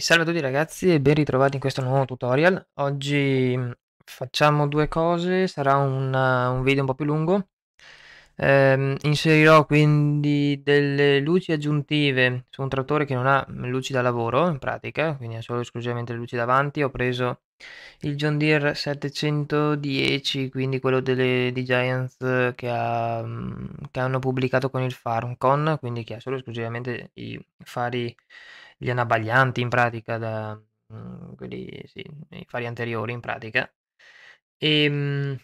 Salve a tutti ragazzi e ben ritrovati in questo nuovo tutorial. Oggi facciamo due cose, sarà un video un po' più lungo. Inserirò quindi delle luci aggiuntive su un trattore che non ha luci da lavoro in pratica, quindi ha solo esclusivamente le luci davanti. Ho preso il John Deere 710, quindi quello di Giants che hanno pubblicato con il Farmcon, quindi che ha solo esclusivamente i fari, gli anabaglianti in pratica, i fari anteriori in pratica. E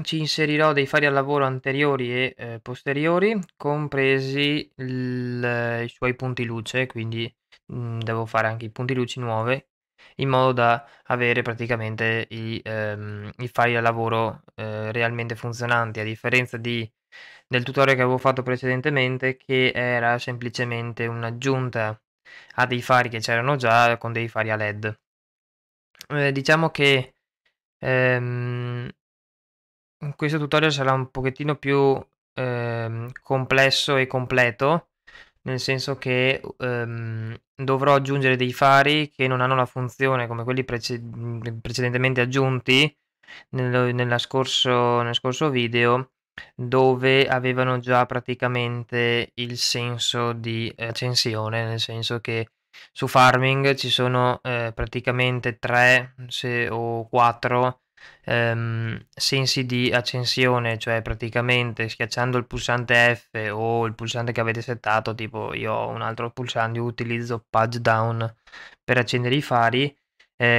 ci inserirò dei fari al lavoro anteriori e posteriori, compresi i suoi punti luce, quindi devo fare anche i punti luci nuove, in modo da avere praticamente i fari al lavoro realmente funzionanti, a differenza del tutorial che avevo fatto precedentemente, che era semplicemente un'aggiunta a dei fari che c'erano già con dei fari a LED. Diciamo che questo tutorial sarà un pochettino più complesso e completo, nel senso che dovrò aggiungere dei fari che non hanno la funzione come quelli precedentemente aggiunti nel scorso video, dove avevano già praticamente il senso di accensione, nel senso che su Farming ci sono praticamente 3 o 4 sensi di accensione, cioè praticamente schiacciando il pulsante F o il pulsante che avete settato, tipo io ho un altro pulsante, io utilizzo Page Down per accendere i fari.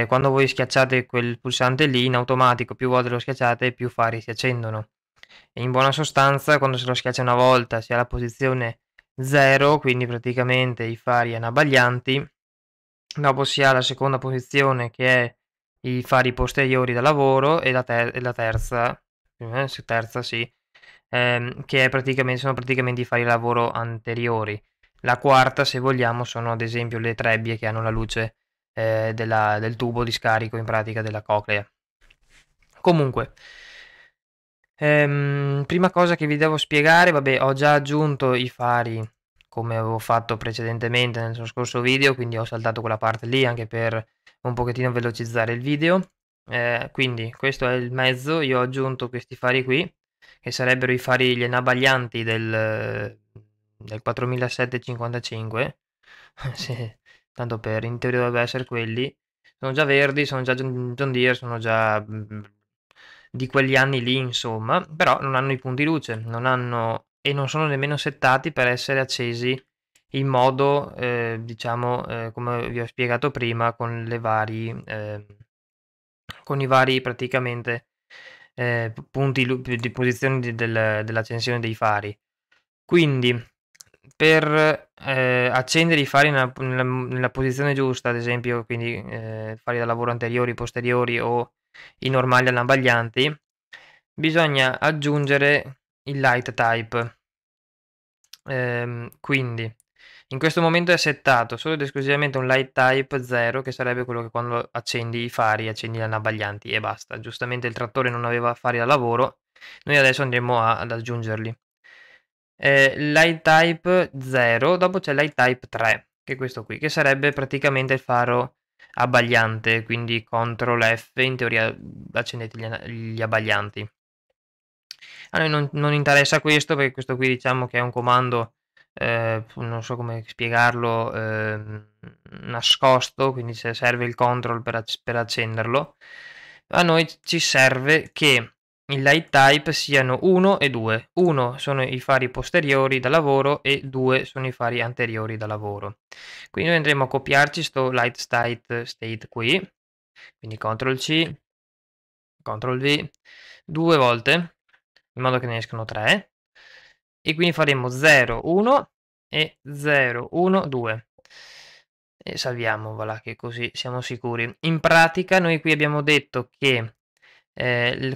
Quando voi schiacciate quel pulsante lì, in automatico più volte lo schiacciate più fari si accendono. E in buona sostanza, quando se lo schiaccia una volta si ha la posizione 0, quindi praticamente i fari anabaglianti, dopo si ha la seconda posizione che è i fari posteriori da lavoro, e la terza, che è praticamente, sono praticamente i fari da lavoro anteriori. La quarta, se vogliamo, sono ad esempio le trebbie che hanno la luce del tubo di scarico in pratica della coclea. Comunque, prima cosa che vi devo spiegare, vabbè, ho già aggiunto i fari come avevo fatto precedentemente nel scorso video, quindi ho saltato quella parte lì anche per un pochettino velocizzare il video. Quindi questo è il mezzo, io ho aggiunto questi fari qui, che sarebbero i fari, gli anabaglianti del 4755, tanto per, in teoria dovrebbe essere quelli. Sono già verdi, sono già John Deere, sono già di quegli anni lì insomma, però non hanno i punti luce, non hanno, e non sono nemmeno settati per essere accesi in modo diciamo come vi ho spiegato prima, con le vari con i vari praticamente punti di posizione dell'accensione dei fari. Quindi per accendere i fari nella posizione giusta, ad esempio, quindi fari da lavoro anteriori, posteriori o i normali anabaglianti, bisogna aggiungere il light type. Quindi in questo momento è settato solo ed esclusivamente un light type 0, che sarebbe quello che quando accendi i fari accendi gli anabaglianti e basta. Giustamente il trattore non aveva fari da lavoro, noi adesso andremo ad aggiungerli. Light type 0, dopo c'è light type 3, che è questo qui, che sarebbe praticamente il faro abbagliante, quindi CTRL F in teoria accendete gli abbaglianti. A noi non interessa questo, perché questo qui diciamo che è un comando non so come spiegarlo, nascosto, quindi se serve il CTRL per accenderlo. A noi ci serve che i light type siano 1 e 2. 1 sono i fari posteriori da lavoro e 2 sono i fari anteriori da lavoro. Quindi noi andremo a copiarci sto light state qui, quindi CTRL C, CTRL V, 2 volte, in modo che ne escono 3, e quindi faremo 0, 1 e 0, 1, 2. E salviamo, voilà, che così siamo sicuri. In pratica noi qui abbiamo detto che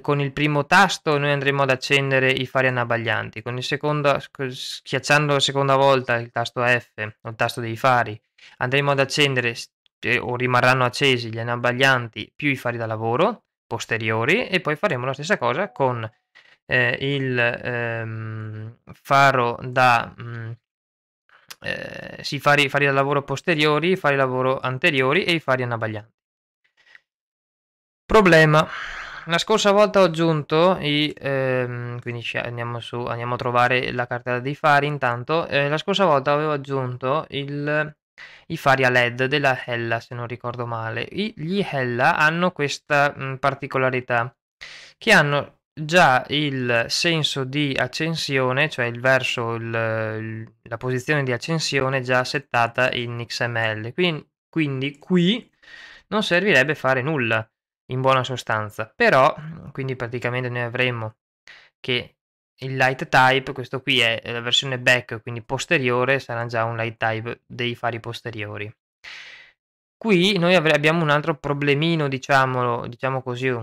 con il primo tasto noi andremo ad accendere i fari anabaglianti, con il secondo, schiacciando la seconda volta il tasto F, il tasto dei fari, andremo ad accendere o rimarranno accesi gli anabaglianti più i fari da lavoro posteriori, e poi faremo la stessa cosa con il faro da sì, fari da lavoro posteriori, fari da lavoro anteriori e i fari anabbaglianti. Problema: la scorsa volta ho aggiunto i quindi andiamo a trovare la cartella dei fari. Intanto la scorsa volta avevo aggiunto i fari a LED della Hella, se non ricordo male. Gli Hella hanno questa particolarità, che hanno già il senso di accensione, cioè il verso, la posizione di accensione già settata in XML, quindi qui non servirebbe fare nulla in buona sostanza. Però quindi praticamente noi avremmo che il light type, questo qui è la versione back, quindi posteriore, sarà già un light type dei fari posteriori. Qui noi abbiamo un altro problemino, diciamo così,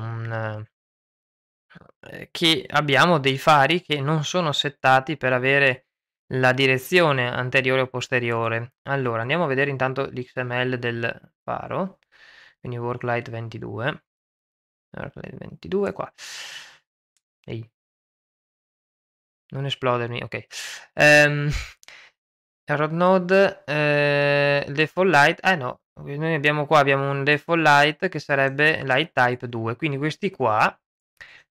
che abbiamo dei fari che non sono settati per avere la direzione anteriore o posteriore. Allora andiamo a vedere intanto l'XML del faro, quindi worklight 22, worklight 22 qua. Ehi, non esplodermi, ok. Rod node, default light, no, noi abbiamo un default light che sarebbe light type 2, quindi questi qua,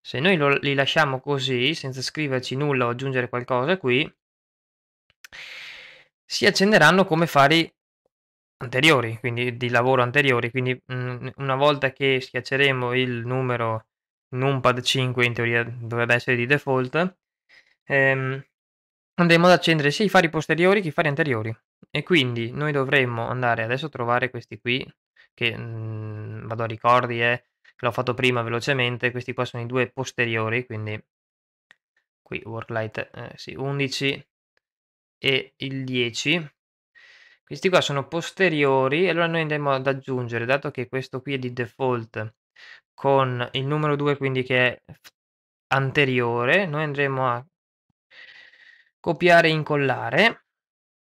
se noi li lasciamo così, senza scriverci nulla o aggiungere qualcosa qui, si accenderanno come fari anteriori, quindi di lavoro anteriori. Quindi una volta che schiacceremo il numero numpad 5, in teoria dovrebbe essere di default, andremo ad accendere sia i fari posteriori che i fari anteriori. E quindi noi dovremmo andare adesso a trovare questi qui, che vado a ricordi, l'ho fatto prima velocemente. Questi qua sono i due posteriori, quindi qui worklight 11 e il 10. Questi qua sono posteriori, e allora noi andremo ad aggiungere, dato che questo qui è di default con il numero 2, quindi che è anteriore, noi andremo a copiare e incollare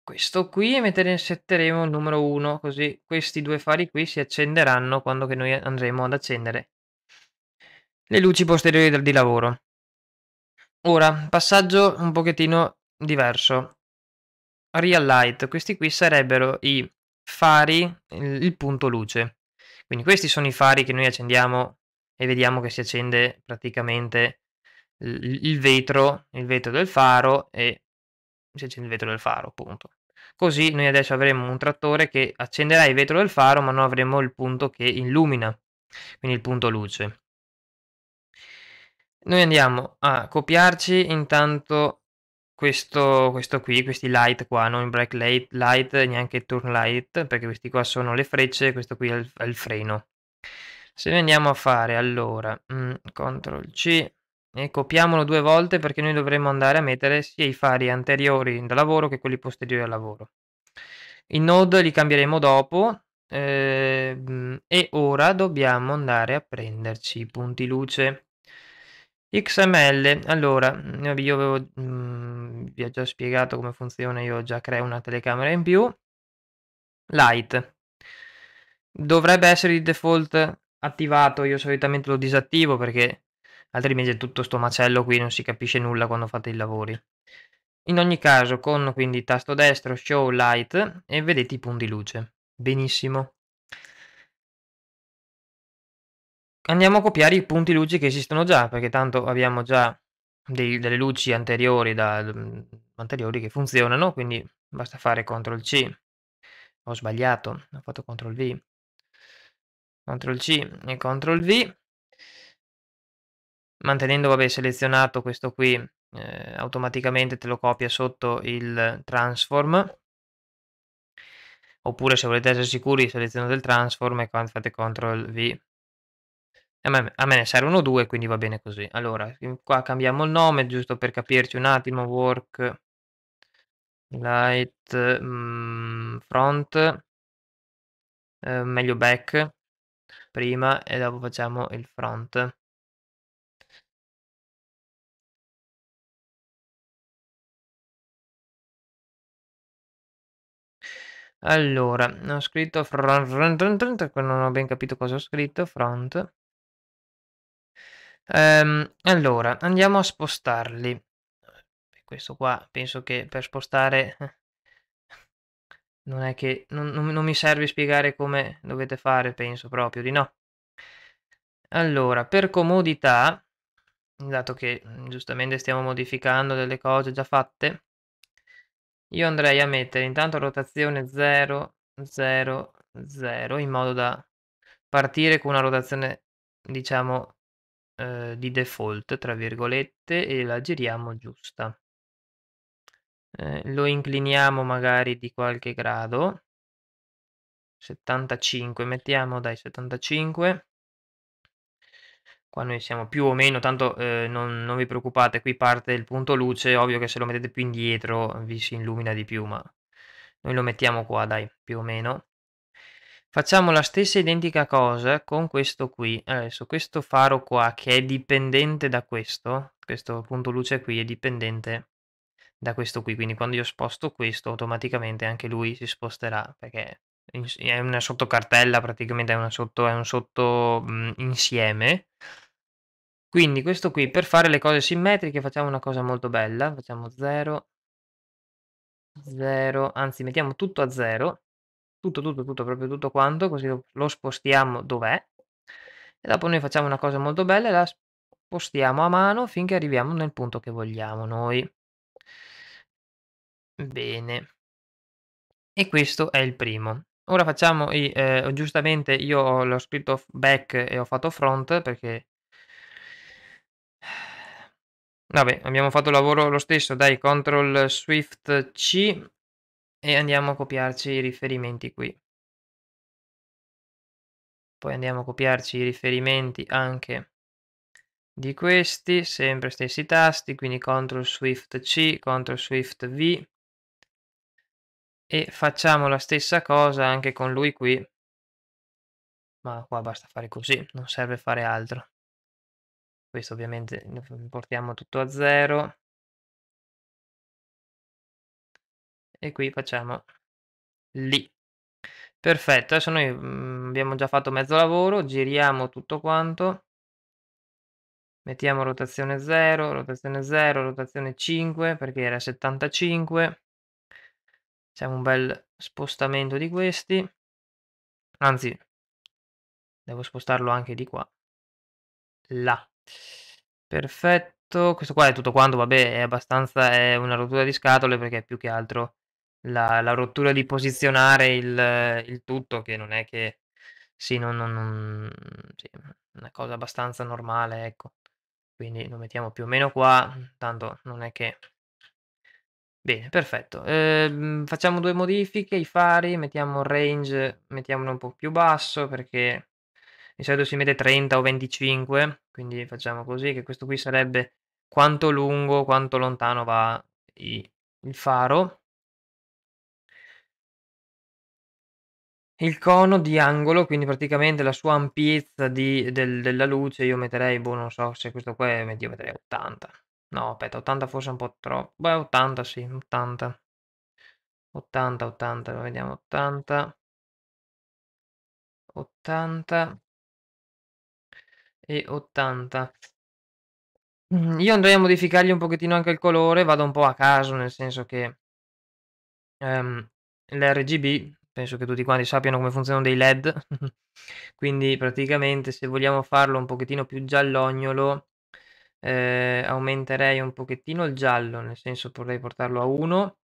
questo qui e setteremo il numero 1, così questi due fari qui si accenderanno quando che noi andremo ad accendere le luci posteriori di lavoro. Ora, passaggio un pochettino diverso. Real light, questi qui sarebbero i fari, il punto luce. Quindi questi sono i fari che noi accendiamo e vediamo che si accende praticamente il vetro del faro, e si accende il vetro del faro, punto. Così noi adesso avremo un trattore che accenderà il vetro del faro, ma non avremo il punto che illumina, quindi il punto luce. Noi andiamo a copiarci intanto questo qui, questi light qua, non black light, neanche turn light, perché questi qua sono le frecce, questo qui è il freno. Se noi andiamo a fare allora Ctrl C e copiamolo due volte, perché noi dovremmo andare a mettere sia i fari anteriori da lavoro che quelli posteriori al lavoro. I node li cambieremo dopo, e ora dobbiamo andare a prenderci i punti luce XML. Allora io vi ho già spiegato come funziona, io già creo una telecamera in più. Light dovrebbe essere di default attivato, io solitamente lo disattivo perché altrimenti è tutto sto macello qui, non si capisce nulla quando fate i lavori. In ogni caso, con quindi tasto destro show light, e vedete i punti luce. Benissimo. Andiamo a copiare i punti luce che esistono già, perché tanto abbiamo già delle luci anteriori che funzionano, quindi basta fare Ctrl C. Ho sbagliato, ho fatto Ctrl V. Ctrl C e Ctrl V. Mantenendo, vabbè, selezionato questo qui, automaticamente te lo copia sotto il transform, oppure se volete essere sicuri selezionate il transform e fate Ctrl V. A me ne servono due, quindi va bene così. Allora qua cambiamo il nome, giusto per capirci un attimo, work light front, meglio back prima e dopo facciamo il front. Allora, ho scritto front, non ho ben capito cosa ho scritto, front. Allora, andiamo a spostarli. Questo qua, penso che per spostare Non è che non mi serve spiegare come dovete fare, penso proprio di no. Allora, per comodità, dato che giustamente stiamo modificando delle cose già fatte, io andrei a mettere intanto rotazione 0, 0, 0, in modo da partire con una rotazione, diciamo, di default, tra virgolette, e la giriamo giusta. Lo incliniamo magari di qualche grado, 75, mettiamo dai 75. Qua noi siamo più o meno, tanto non vi preoccupate, qui parte il punto luce, ovvio che se lo mettete più indietro vi si illumina di più, ma noi lo mettiamo qua, dai, più o meno. Facciamo la stessa identica cosa con questo qui. Adesso questo faro qua, che è dipendente da questo punto luce qui è dipendente da questo qui, quindi quando io sposto questo automaticamente anche lui si sposterà, perché è una sottocartella, praticamente è un sottoinsieme. Quindi questo qui, per fare le cose simmetriche, facciamo una cosa molto bella, facciamo 0, 0, anzi mettiamo tutto a 0, tutto, proprio tutto quanto, così lo spostiamo dov'è, e dopo noi facciamo una cosa molto bella e la spostiamo a mano finché arriviamo nel punto che vogliamo noi. Bene, e questo è il primo. Ora facciamo, giustamente io l'ho scritto back e ho fatto front perché... Vabbè, abbiamo fatto il lavoro lo stesso, dai, Ctrl Shift C e andiamo a copiarci i riferimenti qui. Poi andiamo a copiarci i riferimenti anche di questi, sempre stessi tasti, quindi Ctrl Shift C, Ctrl Shift V, e facciamo la stessa cosa anche con lui qui, ma qua basta fare così, non serve fare altro. Questo ovviamente portiamo tutto a 0 e qui facciamo lì. Perfetto, adesso noi abbiamo già fatto mezzo lavoro, giriamo tutto quanto, mettiamo rotazione 0, rotazione 0, rotazione 5 perché era 75, facciamo un bel spostamento di questi, anzi devo spostarlo anche di qua, là. Perfetto, questo qua è tutto quanto, vabbè, è abbastanza, è una rottura di scatole perché è più che altro la rottura di posizionare il tutto, che non è che sì, sì, una cosa abbastanza normale, ecco, quindi lo mettiamo più o meno qua, tanto non è che... Bene, perfetto, facciamo due modifiche, i fari, mettiamo il range, mettiamolo un po' più basso perché di solito si mette 30 o 25, quindi facciamo così, che questo qui sarebbe quanto lungo, quanto lontano va il faro. Il cono di angolo, quindi praticamente la sua ampiezza della luce, io metterei, boh, non so se questo qua è, io metterei 80. No, aspetta, 80 forse è un po' troppo. Beh, 80 sì, 80. 80, 80, vediamo, 80. 80. E 80. Io andrei a modificargli un pochettino anche il colore, vado un po' a caso, nel senso che l'RGB, penso che tutti quanti sappiano come funzionano dei LED, quindi praticamente se vogliamo farlo un pochettino più giallognolo, aumenterei un pochettino il giallo, nel senso potrei portarlo a 1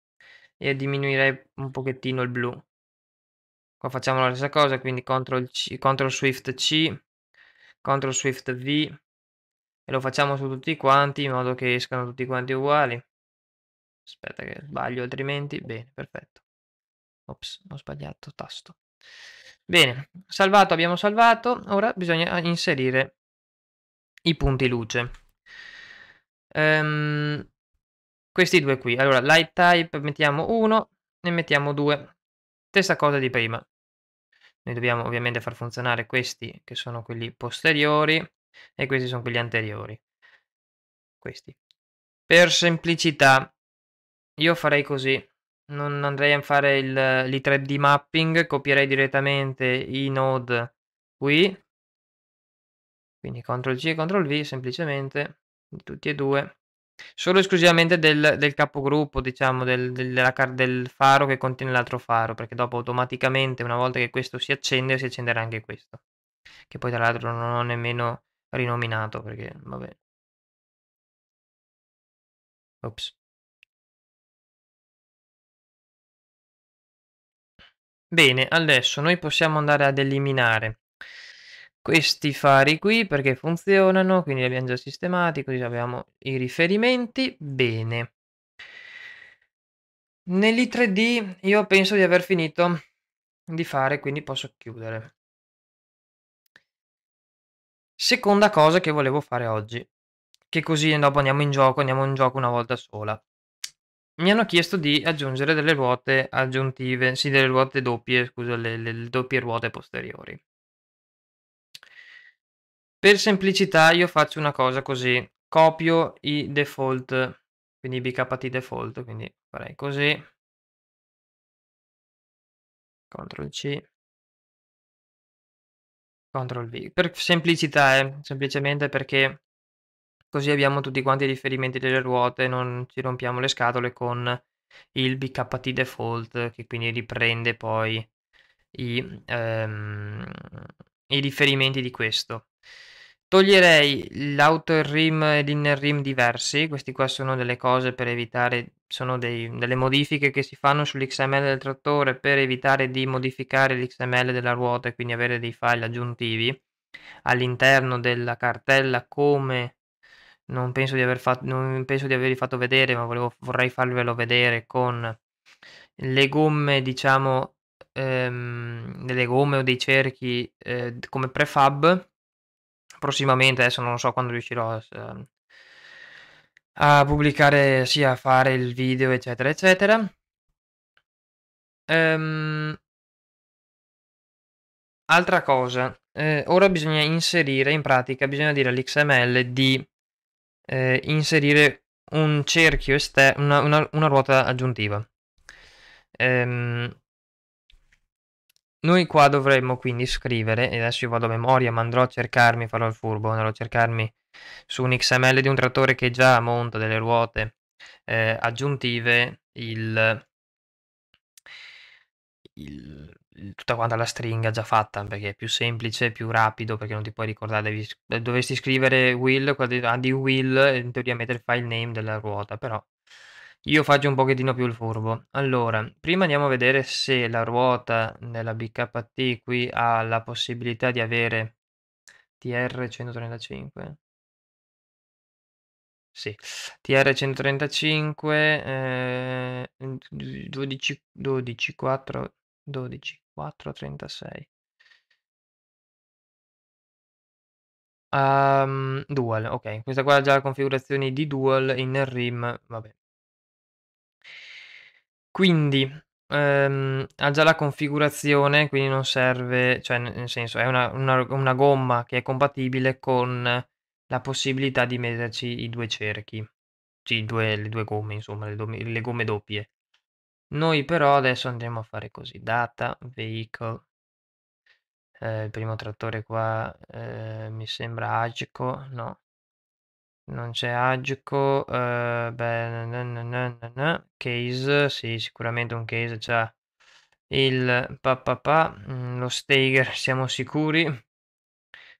e diminuirei un pochettino il blu. Qua facciamo la stessa cosa, quindi Ctrl Shift C, Ctrl Shift V, e lo facciamo su tutti quanti in modo che escano tutti quanti uguali. Aspetta che sbaglio, altrimenti. Bene, perfetto. Ops, ho sbagliato tasto. Bene, salvato, abbiamo salvato. Ora bisogna inserire i punti luce. Questi due qui. Allora, light type mettiamo 1 e mettiamo 2. Stessa cosa di prima. Noi dobbiamo ovviamente far funzionare questi che sono quelli posteriori e questi sono quelli anteriori. Questi. Per semplicità io farei così. Non andrei a fare l'3D mapping, copierei direttamente i node qui. Quindi Ctrl C e Ctrl V semplicemente, tutti e due. solo esclusivamente del capogruppo, diciamo, del faro che contiene l'altro faro, perché dopo automaticamente, una volta che questo si accende, si accenderà anche questo, che poi tra l'altro non ho nemmeno rinominato, perché vabbè. Ops. Bene, adesso noi possiamo andare ad eliminare questi fari qui perché funzionano, quindi li abbiamo già sistemati, così abbiamo i riferimenti. Bene. Nell'i3D io penso di aver finito di fare, quindi posso chiudere. Seconda cosa che volevo fare oggi, che così dopo andiamo in gioco una volta sola. Mi hanno chiesto di aggiungere delle ruote aggiuntive, sì, delle ruote doppie, scusa, le doppie ruote posteriori. Per semplicità io faccio una cosa così, copio i default, quindi i BKT default, quindi farei così, Ctrl C, Ctrl V, per semplicità, semplicemente perché così abbiamo tutti quanti i riferimenti delle ruote, non ci rompiamo le scatole con il BKT default, che quindi riprende poi i riferimenti di questo. Toglierei l'outer rim e l'inner rim diversi, questi qua sono delle cose per evitare, sono delle modifiche che si fanno sull'XML del trattore per evitare di modificare l'XML della ruota e quindi avere dei file aggiuntivi all'interno della cartella, come... non penso di avervi fatto vedere, ma vorrei farvelo vedere con le gomme, diciamo, delle gomme o dei cerchi come prefab. Prossimamente, adesso non so quando riuscirò a pubblicare, sia a fare il video, eccetera, eccetera. Altra cosa, ora bisogna inserire, in pratica, bisogna dire all'XML di... inserire un cerchio esterno, una ruota aggiuntiva. Noi qua dovremmo quindi scrivere, e adesso io vado a memoria, ma andrò a cercarmi, farò il furbo, andrò a cercarmi su un XML di un trattore che già monta delle ruote aggiuntive tutta quanta la stringa già fatta, perché è più semplice, più rapido, perché non ti puoi ricordare, dovresti scrivere will, di will, e in teoria mettere il file name della ruota, però io faccio un pochettino più il furbo. Allora, prima andiamo a vedere se la ruota nella BKT qui ha la possibilità di avere TR135. Sì, TR135, 12.4.36 dual, ok, questa qua è già la configurazione di dual inner rim, vabbè, quindi ha già la configurazione, quindi non serve, cioè nel senso è una gomma che è compatibile con la possibilità di metterci i due cerchi, sì, le due gomme, insomma, le gomme doppie. Noi però adesso andremo a fare così, data, vehicle, il primo trattore qua mi sembra Agico, no, non c'è Agico, Case, sì, sicuramente un Case c'ha il papà, lo Steiger siamo sicuri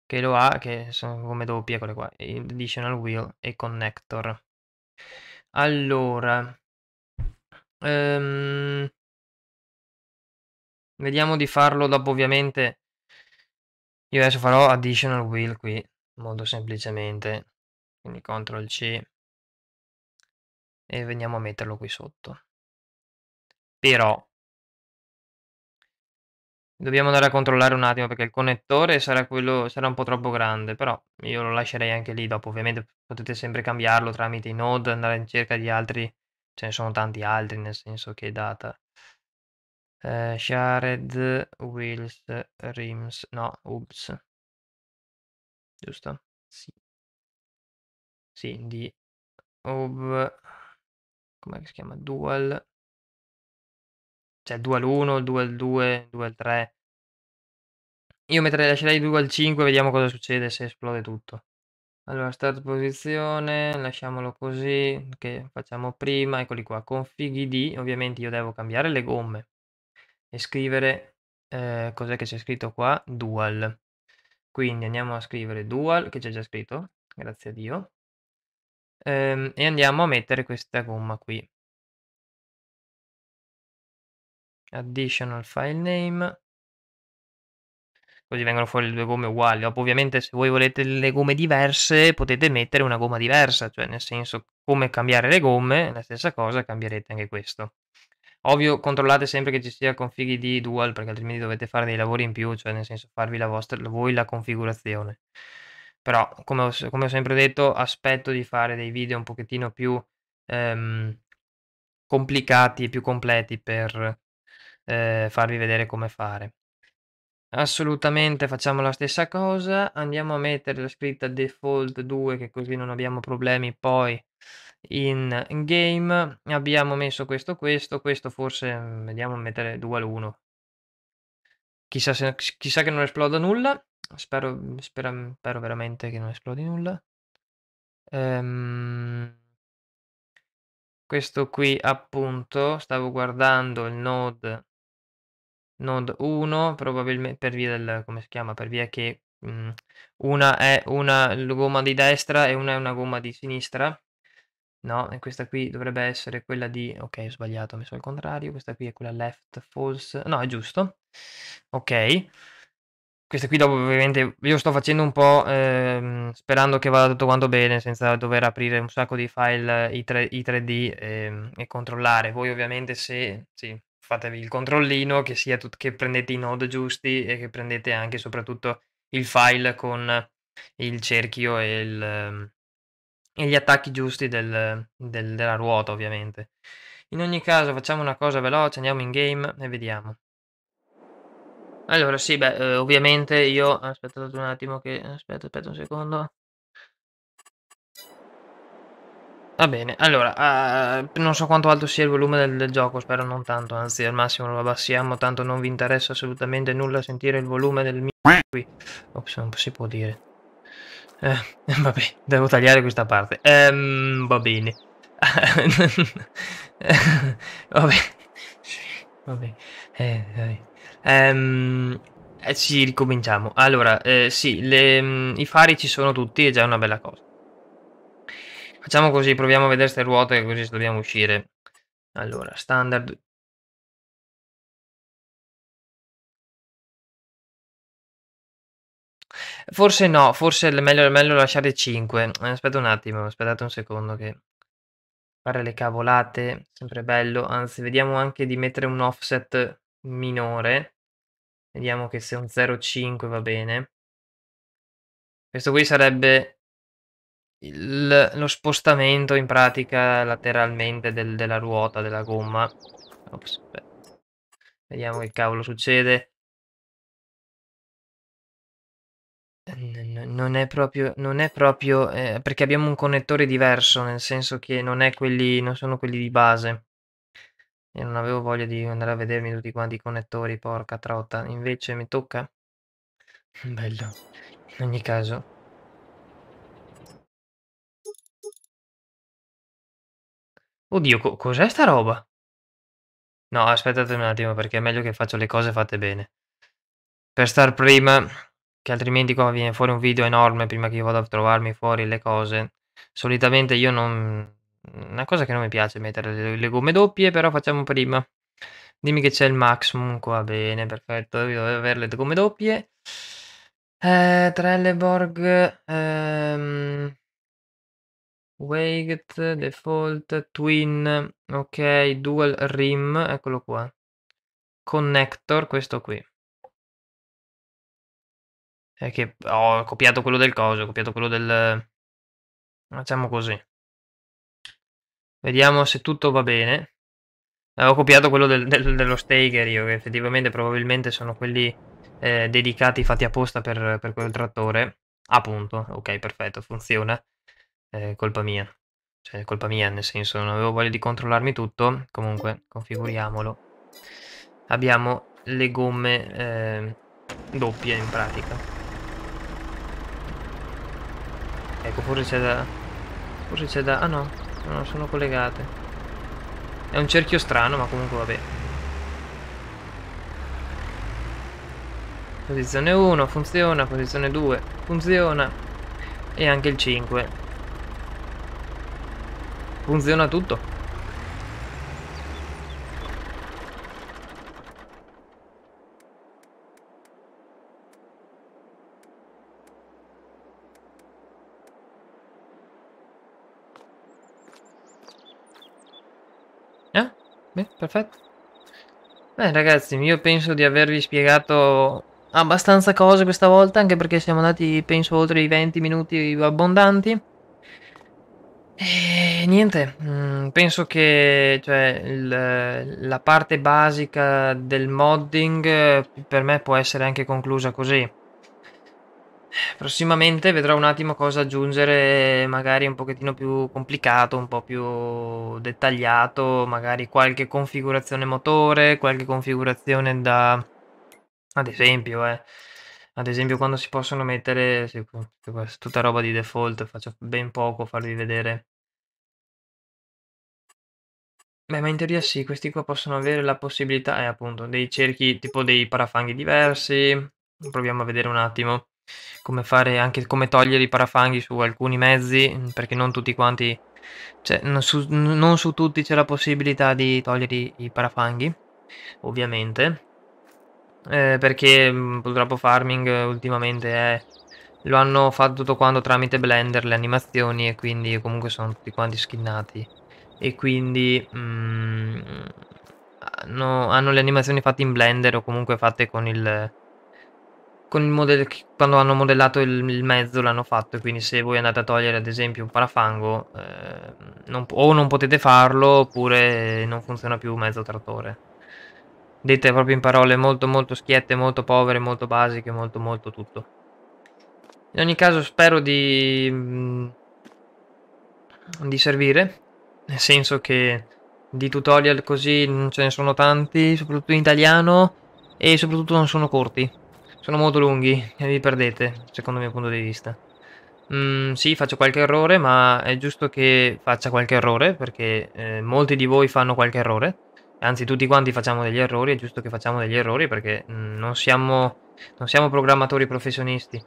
che lo ha, che sono come doppie quelle qua, additional wheel e connector. Allora... vediamo di farlo dopo, ovviamente io adesso farò additional wheel qui molto semplicemente, quindi Ctrl C e veniamo a metterlo qui sotto, però dobbiamo andare a controllare un attimo perché il connettore sarà un po' troppo grande, però io lo lascerei anche lì, dopo ovviamente potete sempre cambiarlo tramite i node, andare in cerca di altri. Ce ne sono tanti altri, nel senso che data shared wheels rims, no, oops, giusto? Sì, sì, di ob, come si chiama? Dual, cioè dual 1, dual 2, dual 3. Io lascerei dual 5, vediamo cosa succede se esplode tutto. Allora, start posizione, lasciamolo così, che facciamo prima, eccoli qua, confighi di, ovviamente io devo cambiare le gomme e scrivere, cos'è che c'è scritto qua? Dual. Quindi andiamo a scrivere dual, che c'è già scritto, grazie a Dio, e andiamo a mettere questa gomma qui. Additional file name. Così vengono fuori le due gomme uguali. Dopo, ovviamente, se voi volete le gomme diverse, potete mettere una gomma diversa, cioè nel senso, come cambiare le gomme, la stessa cosa, cambierete anche questo. Ovvio, controllate sempre che ci sia confighi di dual, perché altrimenti dovete fare dei lavori in più, cioè nel senso farvi la vostra, voi la configurazione. Però, come ho sempre detto, aspetto di fare dei video un pochettino più complicati e più completi per farvi vedere come fare. Assolutamente facciamo la stessa cosa, andiamo a mettere la scritta default 2, che così non abbiamo problemi poi in game. Abbiamo messo questo, forse vediamo a mettere dual 1, chissà che non esploda nulla, spero veramente che non esplodi nulla. Questo qui appunto, stavo guardando il node 1, probabilmente per via del, come si chiama, per via che una è una gomma di destra e una è una gomma di sinistra, no? E questa qui dovrebbe essere quella di, ok, ho sbagliato, ho messo al contrario, questa qui è quella left false, no, è giusto, ok. Questa qui dopo, ovviamente, io sto facendo un po' sperando che vada tutto quanto bene, senza dover aprire un sacco di file i3D e controllare. Voi ovviamente sì, fatevi il controllino che sia che prendete i node giusti e che prendete anche e soprattutto il file con il cerchio e gli attacchi giusti della ruota, ovviamente. In ogni caso facciamo una cosa veloce, andiamo in game e vediamo. Allora sì, beh, ovviamente io aspettate un attimo che aspetta un secondo. Va bene, allora, non so quanto alto sia il volume del gioco, spero non tanto, anzi al massimo lo abbassiamo, tanto non vi interessa assolutamente nulla sentire il volume del mio qui. Ops, non si può dire. Vabbè, devo tagliare questa parte. Va bene. Vabbè. Vabbè. Sì, ricominciamo. Allora, sì, i fari ci sono tutti, è già una bella cosa. Facciamo così, proviamo a vedere queste ruote, così dobbiamo uscire. Allora, standard. Forse no, forse è meglio lasciare 5. Aspetta un attimo, aspettate un secondo che... Fare le cavolate, sempre bello. Anzi, vediamo anche di mettere un offset minore. Vediamo che se un 0,5 va bene. Questo qui sarebbe... lo spostamento in pratica lateralmente della ruota, della gomma. Ops, vediamo che cavolo succede. Non è proprio perché abbiamo un connettore diverso, nel senso che non sono quelli di base. Io non avevo voglia di andare a vedermi tutti quanti i connettori, porca trota, invece mi tocca. Bello. In ogni caso, oddio, cos'è sta roba? No, aspettate un attimo, perché è meglio che faccio le cose fatte bene. Per star prima, che altrimenti qua viene fuori un video enorme prima che io vada a trovarmi fuori le cose. Solitamente io non... Una cosa che non mi piace mettere le gomme doppie, però facciamo prima. Dimmi che c'è il maximum qua, bene, perfetto. Io dovevo avere le gomme doppie. Trelleborg... Weight, default, twin, ok, dual rim, eccolo qua. Connector, questo qui. È che ho copiato quello del coso, ho copiato quello del... Facciamo così. Vediamo se tutto va bene. Ho copiato quello dello Steiger io, che effettivamente probabilmente sono quelli dedicati, fatti apposta per quel trattore. Appunto, ok, perfetto, funziona. Colpa mia, cioè colpa mia nel senso, non avevo voglia di controllarmi tutto. Comunque configuriamolo, abbiamo le gomme doppie in pratica. Ecco, pure c'è da... forse c'è da... ah no, non sono collegate. È un cerchio strano, ma comunque vabbè. Posizione 1 funziona, posizione 2 funziona, e anche il 5 funziona tutto. Beh, perfetto. Beh ragazzi, io penso di avervi spiegato abbastanza cose questa volta, anche perché siamo andati penso oltre i 20 minuti abbondanti. E niente, penso che cioè, la parte basica del modding per me può essere anche conclusa così. Prossimamente vedrò un attimo cosa aggiungere, magari un pochettino più complicato, un po' più dettagliato, magari qualche configurazione motore, qualche configurazione da... ad esempio quando si possono mettere, sì, tutta roba di default, faccio ben poco a farvi vedere. Beh, ma in teoria sì, questi qua possono avere la possibilità, appunto, dei cerchi, tipo dei parafanghi diversi. Proviamo a vedere un attimo come fare, anche come togliere i parafanghi su alcuni mezzi, perché non tutti quanti, cioè non su tutti c'è la possibilità di togliere i parafanghi, ovviamente, perché purtroppo Farming ultimamente lo hanno fatto tutto quanto tramite Blender, le animazioni, e quindi comunque sono tutti quanti skinnati, e quindi hanno le animazioni fatte in Blender, o comunque fatte con il quando hanno modellato il mezzo l'hanno fatto, e quindi se voi andate a togliere ad esempio un parafango o non potete farlo, oppure non funziona più mezzo trattore. Dette proprio in parole molto molto schiette, molto povere, molto basiche, molto molto tutto. In ogni caso spero di servire, nel senso che di tutorial così non ce ne sono tanti, soprattutto in italiano, e soprattutto non sono corti. Sono molto lunghi e vi perdete, secondo il mio punto di vista. Sì, faccio qualche errore, ma è giusto che faccia qualche errore, perché molti di voi fanno qualche errore. Anzi, tutti quanti facciamo degli errori, è giusto che facciamo degli errori, perché non siamo programmatori professionisti.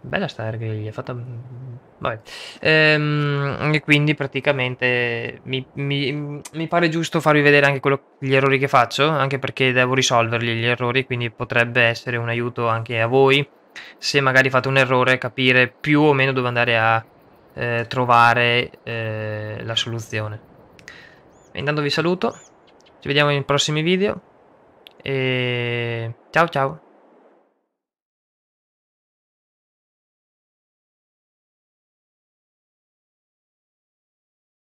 Bella Steiger che gli ha fatta... vabbè. E quindi praticamente mi pare giusto farvi vedere anche gli errori che faccio, anche perché devo risolverli gli errori, quindi potrebbe essere un aiuto anche a voi, se magari fate un errore, capire più o meno dove andare a trovare la soluzione. E intanto vi saluto, ci vediamo nei prossimi video, e ciao ciao!